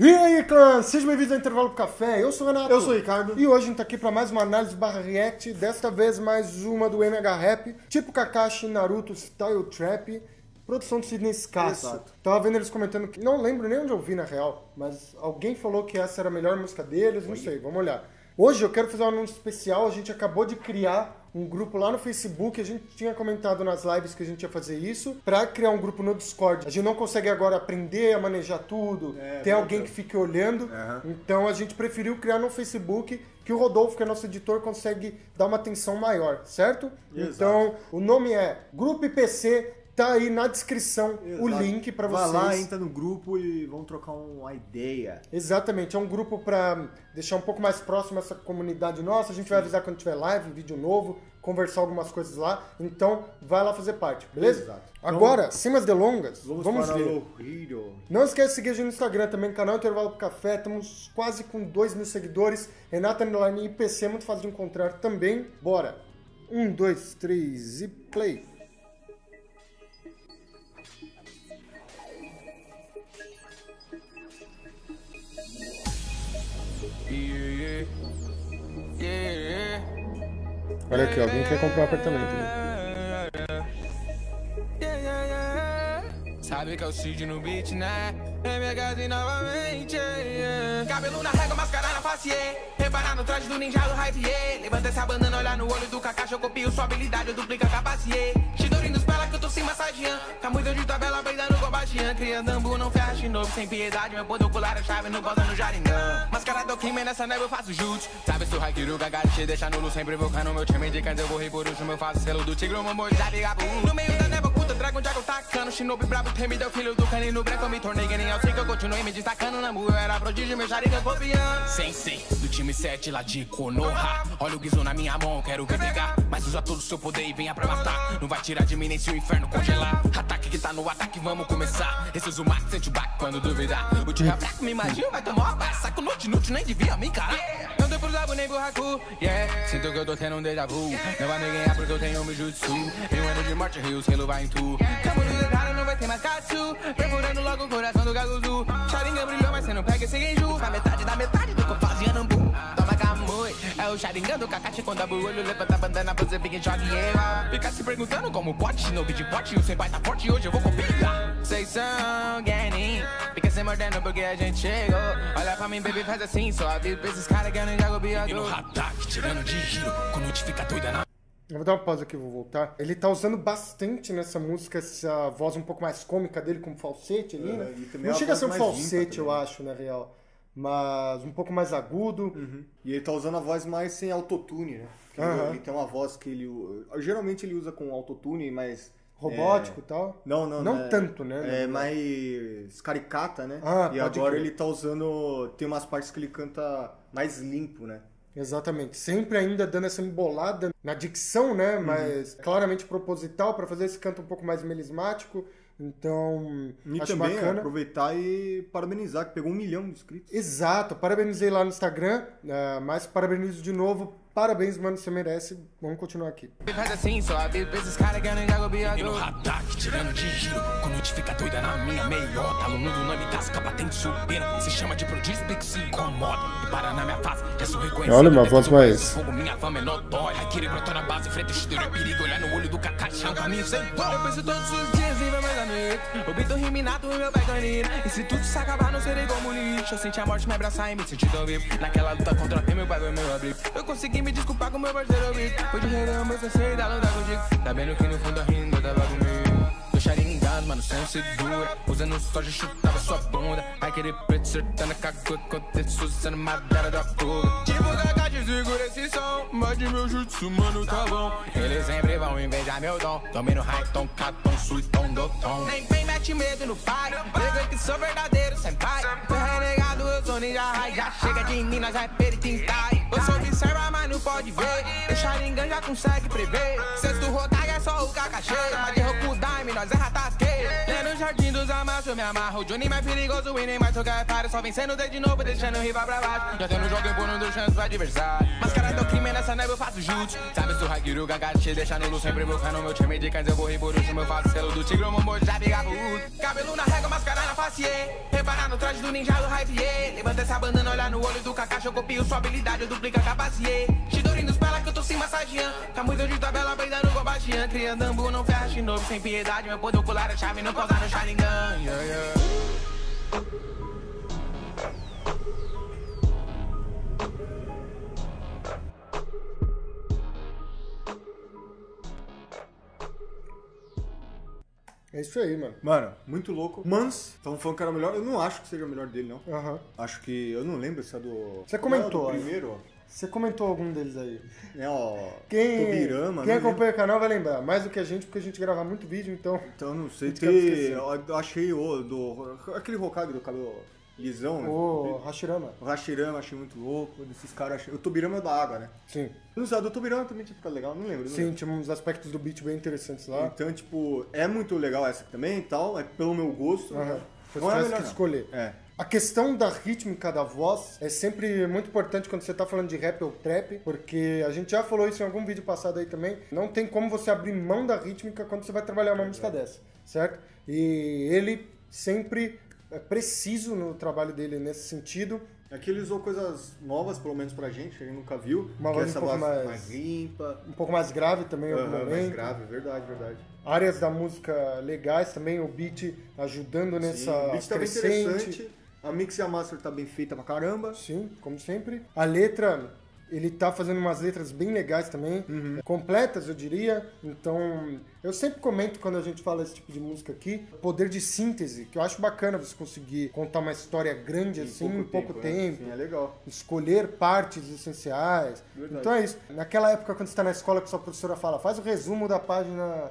E aí, clã! Sejam bem-vindos ao Intervalo do Café. Eu sou o Renato. Eu sou o Ricardo. E hoje a gente tá aqui pra mais uma análise barra react. Desta vez mais uma do MH Rap. Tipo Kakashi, Naruto, Style Trap. Produção do Sidney Scaccio. Exato. Tava vendo eles comentando que... Não lembro nem onde eu vi, na real. Mas alguém falou que essa era a melhor música deles. Não sei, vamos olhar. Hoje eu quero fazer um anúncio especial. A gente acabou de criar um grupo lá no Facebook. A gente tinha comentado nas lives que a gente ia fazer isso pra criar um grupo no Discord. A gente não consegue agora aprender a manejar tudo. Tem alguém que fique olhando. Então a gente preferiu criar no Facebook, que o Rodolfo, que é nosso editor, consegue dar uma atenção maior, certo? Exato. Então o nome é Grupo PC. Tá aí na descrição. Exato. O link pra vocês. Vai lá, entra no grupo e vão trocar uma ideia. Exatamente, é um grupo pra deixar um pouco mais próximo essa comunidade nossa. A gente vai avisar quando tiver live, vídeo novo, conversar algumas coisas lá. Então, vai lá fazer parte, beleza? Exato. Agora, então, sem mais delongas, vamos ver. Não esquece de seguir a gente no Instagram também, canal Intervalo do Café. Estamos quase com 2.000 seguidores. Renata Underline e PC, muito fácil de encontrar também. Bora. 1, 2, 3 e play. Olha aqui, alguém quer comprar um apartamento, né? Sabe que é o Cid no beat, né? MHzinho novamente. Cabelo na régua, mascara na face. Reparar no traje do ninja do hype. Levanta essa bandana, olha no olho do Kakashi. Eu copio sua habilidade, eu duplico a capacidade. Chidori nos pela que eu tô sem massageando. Camisa de tabela, brindando com baixinha. Criando Ambu, não ferra Shinobi sem piedade. Meu poder pular a chave, não goza no Sharingan. Mascara do crime, nessa neve eu faço Jutsu. Sabe, sou Haikiru, Kakashi te deixa nulo. Sempre invocando meu time de canto, eu vou por último. Eu faço selo do tigre, o mamor já liga pro no meio da neve oculta, trago um jago tacando. Shinobi brabo, temido, é o filho do canino branco. Eu me tornei nem eu sei que eu continuei me destacando na rua. Eu era prodígio, meu Sharingan copiando. Sensei, do time 7 lá de Konoha. Olha o guiso na minha mão, quero que pegar. Mas usa todo o seu poder e venha pra matar. Não vai tirar de mim nem se o inferno congelar. Ataque que tá no ataque, vamos começar. Esse é o Max, sente o back quando duvidar. O tio Rabraco me imagina, vai tomar uma barra. Saco no inútil, nem devia me encarar. Não deu pro labo nem pro Haku, sinto que eu tô tendo um déjà vu. Não vai me ganhar porque eu tenho um Jutsu. Em um ano de morte, Rio, selo vai em tu. Cabo no detalhe, não vai ter mais Katsu. Devorando logo o coração do Gaguzu. Sharingan brilhou, mas cê não pega esse Genjutsu. A metade da metade do que eu fazia no Ambu. Toma Kamui, é o Sharingan do Kakashi. Quando abre o olho, levanta a bandana, você fica em choque. Fica se perguntando como pode, Shinobi de pote. O senpai tá forte, hoje eu vou copiar. Vocês são Genin, fica se mordendo porque a gente chegou. Olha pra mim, baby, faz assim, só avisa pra esses caras que eu não jogo biador. E no Hatak, tirando de giro, quando te fica doida na... Eu vou dar uma pausa aqui, vou voltar. Ele tá usando bastante nessa música essa voz um pouco mais cômica dele, como falsete ali, né? Não chega a ser um falsete, eu acho, na real. Mas um pouco mais agudo. E ele tá usando a voz mais sem autotune, né? Ele tem uma voz que ele... Geralmente ele usa com autotune, mas... Robótico e tal? Não. Não tanto, né? É mais caricata, né? E agora ele tá usando... Tem umas partes que ele canta mais limpo, né? Exatamente, sempre ainda dando essa embolada na dicção, né, mas claramente proposital para fazer esse canto um pouco mais melismático, então e acho também bacana. Aproveitar e parabenizar, que pegou 1 milhão de inscritos. Exato, parabenizei lá no Instagram, mas parabenizo de novo. Parabéns, mano, você merece. Vamos continuar aqui. Faz assim, só avisa pra esses caras que eu não jogo biador. E no Hadak, tirando de giro, quando te fica doida na minha meiota. Aluno do nome casca, batendo subindo. Se chama de prodígio, que se incomoda. E para na minha face, já sou reconhecido. Olha, uma voz mais... Minha fama é notória. Aquele brotou na base, frente Chidori é perigo. Olhar no olho do Kakashi, é um caminho sem pão. Eu penso todos os dias e vai mais à noite. O bito riminato e meu pai canino. E se tudo se acabar, não serei como lixo. Eu senti a morte me abraçar e me senti tão vivo. Naquela luta contra mim, meu pai foi meu abrigo. Eu consegui me desculpar com meu parceiro Vic. Foi de regar o meu sensei da luta contigo. Tá vendo que no fundo a rindo tava comigo. Tô sharingando, mano, sem segura. Usando só de chutava sua bunda. Aquele preto acertando a cacuca. Acontece usando madeira da cor. Tipo Kakashi, segura esse som. Mas de meu jutsu, mano, tá bom. Eles sempre vão invejar meu dom. Tomei no Raiton, Katon, Suiton, Doton. Nem bem mete medo no pai. Pega que sou verdadeiro, senpai. Foi renegado, eu sou ninja. Já chega de mim, nós vai peritintar. Você observa, mas não pode ver. O Sharingan já consegue prever. Sexto Hokage é só o Kakashi. Mas de Rokudime, nós é Hatake. É no jardim dos amassos, eu me amarro. O Jonin mais perigoso e nem mais Hokage para. Só vencendo de novo, deixando o rival pra baixo. Já tendo jogo em pôr, não deixando o adversário. Mas cara do crime nessa neve, eu faço jutsu. Sabe, sou Hagiru, Kakashi, deixa nulo. Sempre invocando meu time de cães, eu corri por último. Eu faço selo do tigre, o Mombo já briga por último. Cabelo na régua, máscara na face, reparar no traje do ninja do hype, levanta essa bandana, olha no olho do Kakashi. Eu copio sua habilidade, eu duplico a capacidade. Chidori nos pela que eu tô sem massageando. Tá muito de tabela, beida no Gobagian. Criando Ambu, não ferra Shinobi, sem piedade. Meu poder ocular a chave, não pausar no Sharingan. Yeah, yeah. É isso aí, mano. Mano, muito louco. Mans, estavam falando que era o melhor. Eu não acho que seja o melhor dele, não. Aham. Uhum. Acho que... Eu não lembro se é do... Você comentou. Não, do primeiro, ó. Você comentou algum deles aí. É, ó. Tobirama. Quem acompanha o canal vai lembrar. Mais do que a gente, porque a gente grava muito vídeo, então... Então, não sei. Eu achei o do... Aquele Hokage do cabelo lisão, né? O Hashirama. O Hashirama, achei muito louco. Desses caras, achei... O Tobirama é da água, né? Sim. O Tobirama também tinha ficado legal, não lembro. Não. Sim, lembro. Tinha uns aspectos do beat bem interessantes lá. Então, tipo, é muito legal essa também e tal, é pelo meu gosto. Uhum. Né? Foi não é melhor que escolher. É. A questão da rítmica da voz é sempre muito importante quando você tá falando de rap ou trap, porque a gente já falou isso em algum vídeo passado aí também, não tem como você abrir mão da rítmica quando você vai trabalhar uma música dessa, certo? E ele sempre... é preciso no trabalho dele nesse sentido. Aqui ele usou coisas novas, pelo menos pra gente, que a gente nunca viu. Uma voz um pouco mais limpa. Um pouco mais grave também, em algum momento. Mais grave, verdade, verdade. Áreas da música legais também, o beat ajudando nessa crescente. O beat tá bem interessante, a mix e a master tá bem feita pra caramba. Sim, como sempre. A letra... ele tá fazendo umas letras bem legais também, uhum. Completas, eu diria. Então, eu sempre comento quando a gente fala esse tipo de música aqui, poder de síntese, que eu acho bacana você conseguir contar uma história grande assim em pouco tempo. Né? Sim, é legal. Escolher partes essenciais. Verdade. Então é isso. Naquela época, quando você tá na escola, que sua professora fala, faz o resumo da página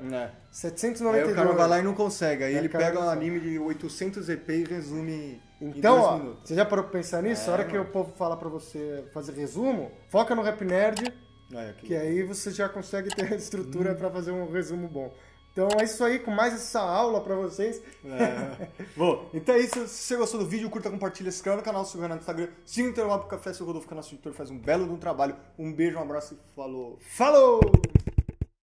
792. Aí o cara vai lá e não consegue. Aí ele pega um anime de 800 EP e resume... Então, ó, você já parou pra pensar nisso? A hora que o povo fala pra você fazer resumo, foca no Rap Nerd, que aí você já consegue ter a estrutura pra fazer um resumo bom. Então é isso aí, com mais essa aula pra vocês. Bom, então é isso. Se você gostou do vídeo, curta, compartilha, se inscreva no canal, siga no Instagram, siga o Intervalo do Café, seu Rodolfo, que é nosso editor, faz um belo de um trabalho. Um beijo, um abraço e falou! Falou!